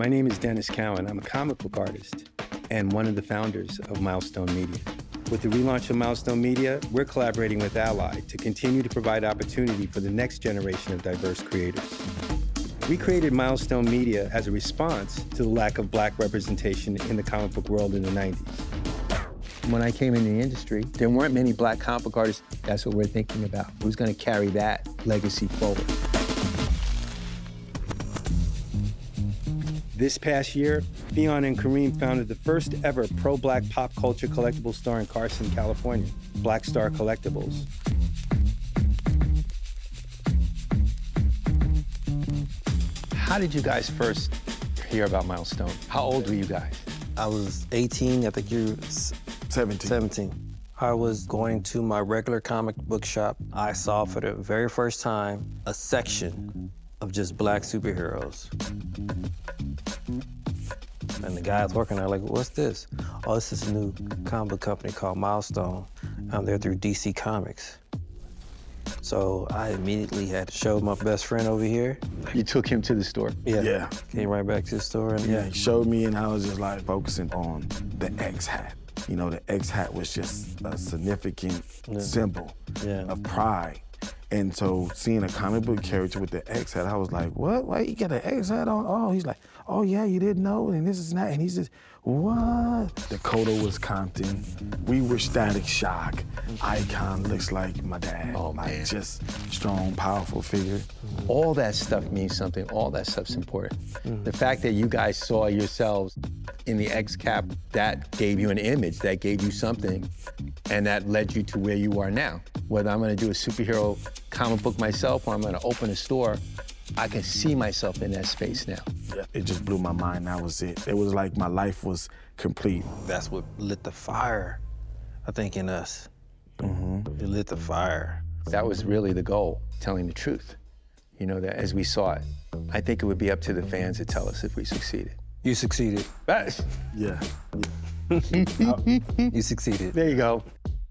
My name is Denys Cowan. I'm a comic book artist and one of the founders of Milestone Media. With the relaunch of Milestone Media, we're collaborating with Ally to continue to provide opportunity for the next generation of diverse creators. We created Milestone Media as a response to the lack of black representation in the comic book world in the 90s. When I came in the industry, there weren't many black comic book artists. That's what we're thinking about. Who's going to carry that legacy forward? This past year, Theon and Kareem founded the first ever pro-black pop culture collectible store in Carson, California, Black Star Collectibles. How did you guys first hear about Milestone? How old were you guys? I was 18, I think you were 17. 17. I was going to my regular comic book shop. I saw for the very first time a section of just black superheroes. And the guys working there like, what's this? Oh, this is a new comic book company called Milestone. I'm there through DC Comics. So I immediately had to show my best friend over here. You took him to the store? Yeah. Came right back to the store. And yeah, he showed me, and I was just like focusing on the X hat. You know, the X hat was just a significant symbol of pride. And so seeing a comic book character with the X hat, I was like, what? Why you got an X hat on? Oh, he's like, oh yeah, you didn't know, and this is not, and he's just, what? Dakota, Wisconsin, we were Static Shock. Icon looks like my dad. Oh, man. Like, just strong, powerful figure. All that stuff means something. All that stuff's important. The fact that you guys saw yourselves in the X cap, that gave you an image, that gave you something, and that led you to where you are now. Whether I'm gonna do a superhero comic book myself or I'm gonna open a store, I can see myself in that space now. Yeah, it just blew my mind. That was it. It was like my life was complete. That's what lit the fire, I think, in us. It lit the fire. That was really the goal, telling the truth. You know, that as we saw it, I think it would be up to the fans to tell us if we succeeded. You succeeded. You succeeded. There you go.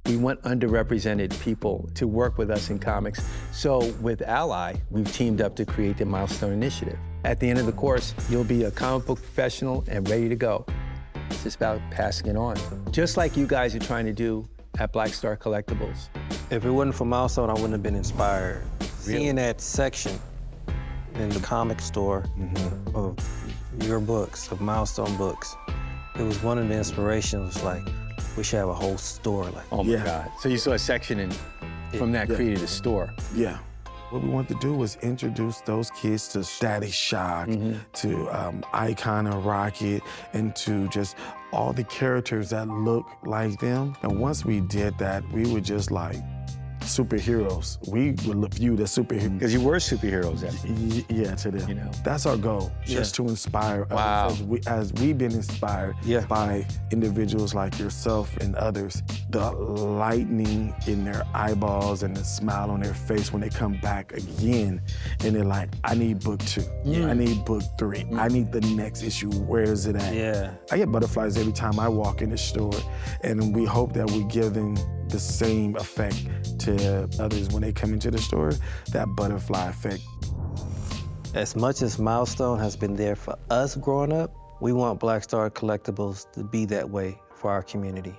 We want underrepresented people to work with us in comics. So with Ally, we've teamed up to create the Milestone Initiative. At the end of the course, you'll be a comic book professional and ready to go. It's just about passing it on. Just like you guys are trying to do at Black Star Collectibles. If it wasn't for Milestone, I wouldn't have been inspired. Really? Seeing that section in the comic store of your books, of Milestone books, it was one of the inspirations, like, we should have a whole store like that. Oh my God. So you saw a section and from that created a store. What we wanted to do was introduce those kids to Static Shock, to Icon and Rocket, and to just all the characters that look like them. And once we did that, we were just like superheroes. We would view the superheroes. Because you were superheroes then. Yeah, to them. You know. That's our goal, just to inspire others. As we've been inspired by individuals like yourself and others, the lightning in their eyeballs and the smile on their face when they come back again, and they're like, I need book 2, I need book 3, I need the next issue, where is it at? I get butterflies every time I walk in the store, and we hope that we give them the same effect to others when they come into the store, that butterfly effect. As much as Milestone has been there for us growing up, we want Black Star Collectibles to be that way for our community.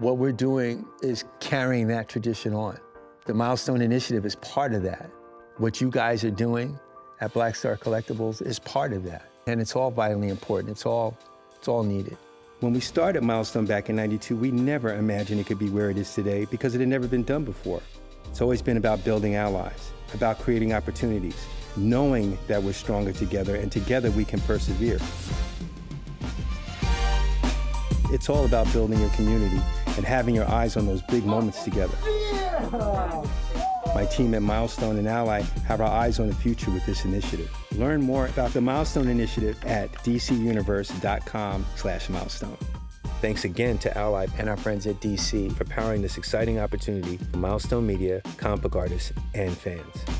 What we're doing is carrying that tradition on. The Milestone Initiative is part of that. What you guys are doing at Black Star Collectibles is part of that. And it's all vitally important. It's all needed. When we started Milestone back in '92, we never imagined it could be where it is today because it had never been done before. It's always been about building allies, about creating opportunities, knowing that we're stronger together, and together we can persevere. It's all about building your community and having your eyes on those big moments together. My team at Milestone and Ally have our eyes on the future with this initiative. Learn more about the Milestone Initiative at dcuniverse.com/milestone. Thanks again to Ally and our friends at DC for powering this exciting opportunity for Milestone Media, comic book artists, and fans.